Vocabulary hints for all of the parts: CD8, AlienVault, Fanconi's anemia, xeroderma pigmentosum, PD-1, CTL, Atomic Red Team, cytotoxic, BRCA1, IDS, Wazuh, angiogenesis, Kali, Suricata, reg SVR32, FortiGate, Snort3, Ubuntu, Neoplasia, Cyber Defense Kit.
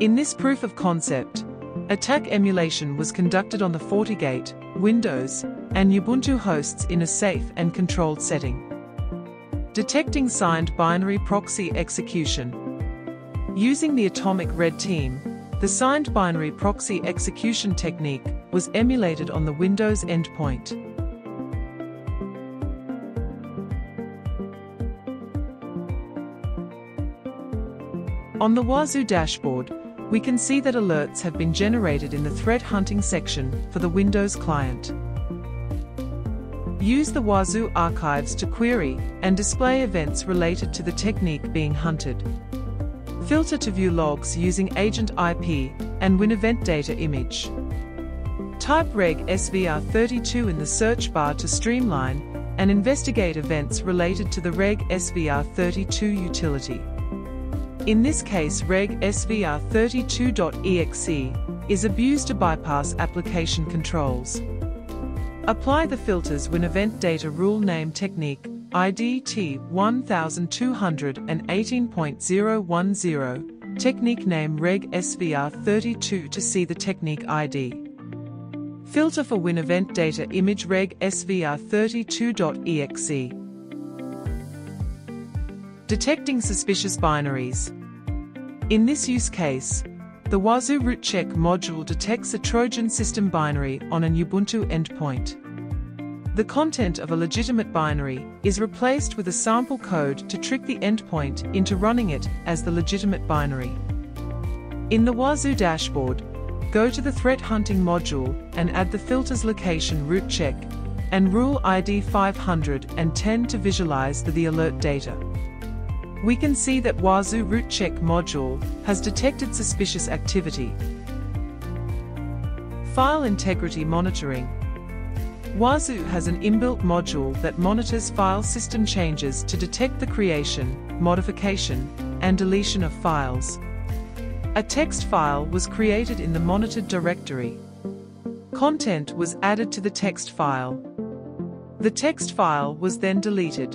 In this proof of concept, attack emulation was conducted on the FortiGate, Windows, and Ubuntu hosts in a safe and controlled setting. Detecting signed binary proxy execution. Using the Atomic Red Team, the signed binary proxy execution technique was emulated on the Windows endpoint. On the Wazuh dashboard, we can see that alerts have been generated in the threat hunting section for the Windows client. Use the Wazuh archives to query and display events related to the technique being hunted. Filter to view logs using agent IP and WinEvent data image. Type reg SVR32 in the search bar to streamline and investigate events related to the reg SVR32 utility. In this case, reg SVR32.exe is abused to bypass application controls. Apply the filters when event data rule name technique, IDT 1218.010, technique name reg SVR32 to see the technique ID. Filter for win event data image reg SVR32.exe. Detecting suspicious binaries. In this use case, the Wazuh root check module detects a Trojan system binary on an Ubuntu endpoint. The content of a legitimate binary is replaced with a sample code to trick the endpoint into running it as the legitimate binary. In the Wazuh dashboard, go to the threat hunting module and add the filter's location root check and rule ID 510 to visualize the alert data. We can see that Wazuh root check module has detected suspicious activity. File integrity monitoring. Wazuh has an inbuilt module that monitors file system changes to detect the creation, modification, and deletion of files. A text file was created in the monitored directory. Content was added to the text file. The text file was then deleted.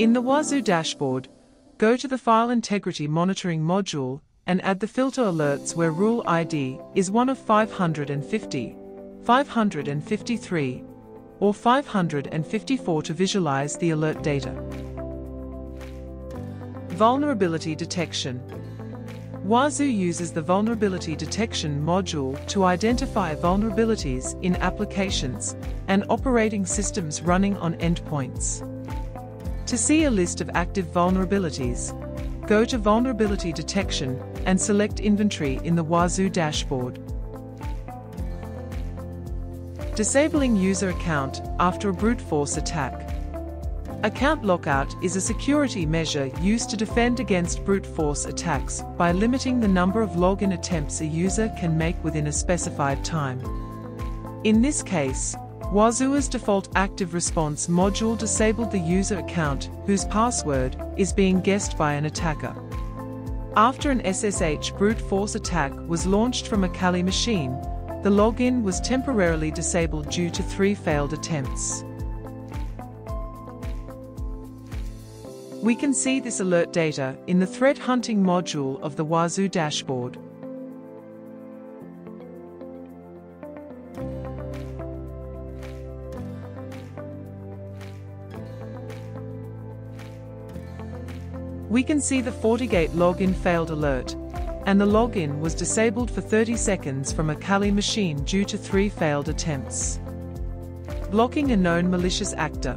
In the Wazuh dashboard, go to the File Integrity Monitoring module and add the filter alerts where rule ID is one of 550, 553, or 554 to visualize the alert data. Vulnerability detection. Wazuh uses the Vulnerability Detection module to identify vulnerabilities in applications and operating systems running on endpoints. To see a list of active vulnerabilities, go to Vulnerability Detection and select Inventory in the Wazuh dashboard. Disabling user account after a brute force attack. Account lockout is a security measure used to defend against brute force attacks by limiting the number of login attempts a user can make within a specified time. In this case, Wazuh's default active response module disabled the user account whose password is being guessed by an attacker. After an SSH brute force attack was launched from a Kali machine, the login was temporarily disabled due to 3 failed attempts. We can see this alert data in the threat hunting module of the Wazuh dashboard. We can see the FortiGate login failed alert, and the login was disabled for 30 seconds from a Kali machine due to 3 failed attempts. Blocking a known malicious actor.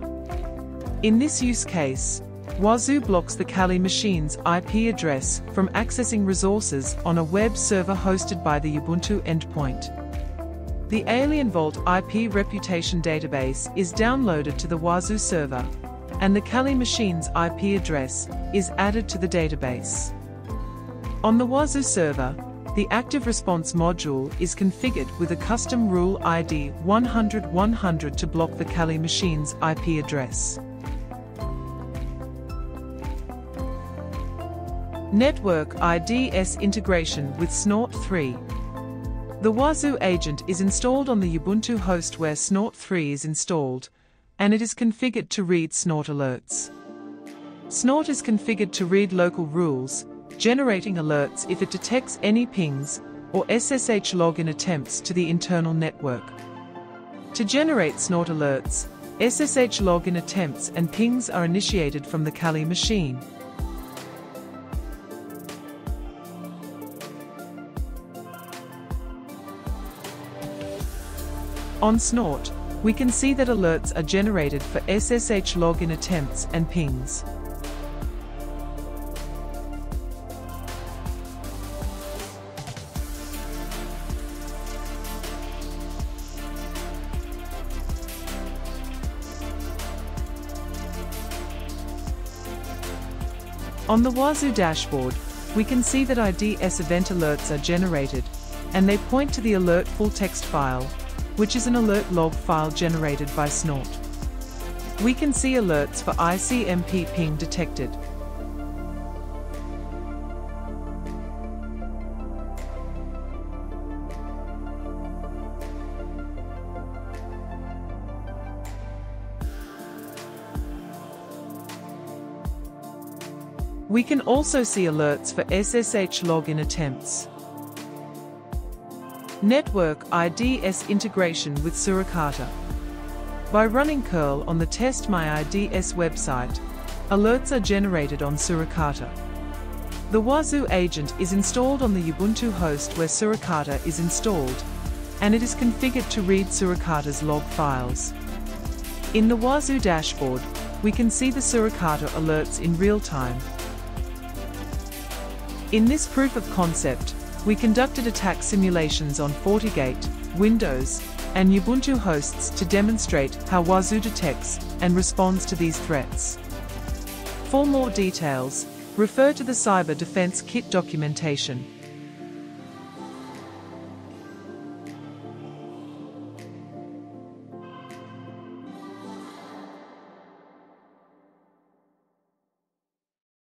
In this use case, Wazuh blocks the Kali machine's IP address from accessing resources on a web server hosted by the Ubuntu endpoint. The AlienVault IP reputation database is downloaded to the Wazuh server, and the Kali machine's IP address is added to the database. On the Wazuh server, the active response module is configured with a custom rule ID 100-100 to block the Kali machine's IP address. Network IDS integration with Snort3. The Wazuh agent is installed on the Ubuntu host where Snort3 is installed, and it is configured to read snort alerts. Snort is configured to read local rules, generating alerts if it detects any pings or SSH login attempts to the internal network. To generate Snort alerts, SSH login attempts and pings are initiated from the Kali machine. On Snort, we can see that alerts are generated for SSH login attempts and pings. On the Wazuh dashboard, we can see that IDS event alerts are generated, and they point to the alert full text file, which is an alert log file generated by Snort. We can see alerts for ICMP ping detected. We can also see alerts for SSH login attempts. Network IDS integration with Suricata. By running curl on the Test My IDS website, alerts are generated on Suricata. The Wazuh agent is installed on the Ubuntu host where Suricata is installed, and it is configured to read Suricata's log files. In the Wazuh dashboard, we can see the Suricata alerts in real time. In this proof of concept, we conducted attack simulations on FortiGate, Windows, and Ubuntu hosts to demonstrate how Wazuh detects and responds to these threats. For more details, refer to the Cyber Defense Kit documentation.